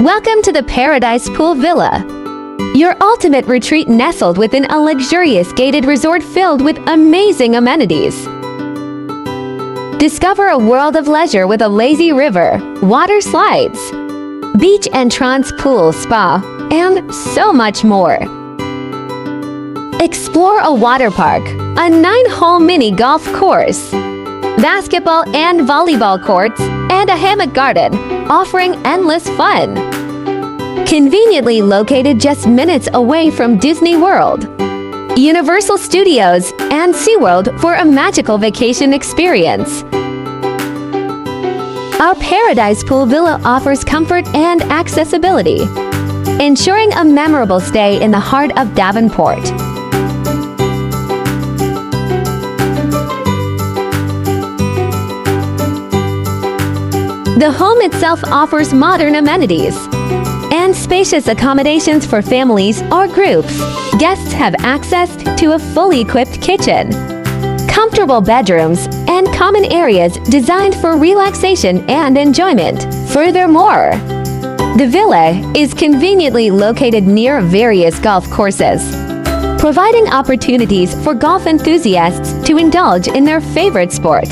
Welcome to the Paradise Pool Villa, your ultimate retreat nestled within a luxurious gated resort filled with amazing amenities. Discover a world of leisure with a lazy river, water slides, beach entrance, pool, spa, and so much more. Explore a water park, a 9-hole mini golf course, basketball and volleyball courts, and a hammock garden, offering endless fun. Conveniently located just minutes away from Disney World, Universal Studios, and SeaWorld for a magical vacation experience. Our Paradise Pool Villa offers comfort and accessibility, ensuring a memorable stay in the heart of Davenport. The home itself offers modern amenities and spacious accommodations for families or groups. Guests have access to a fully equipped kitchen, comfortable bedrooms, and common areas designed for relaxation and enjoyment. Furthermore, the villa is conveniently located near various golf courses, providing opportunities for golf enthusiasts to indulge in their favorite sport.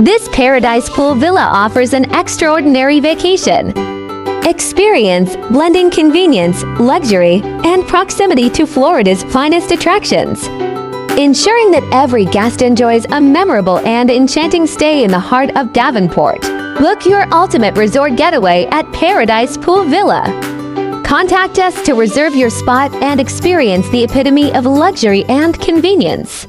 This Paradise Pool Villa offers an extraordinary vacation experience, blending convenience, luxury, and proximity to Florida's finest attractions, ensuring that every guest enjoys a memorable and enchanting stay in the heart of Davenport. Book your ultimate resort getaway at Paradise Pool Villa. Contact us to reserve your spot and experience the epitome of luxury and convenience.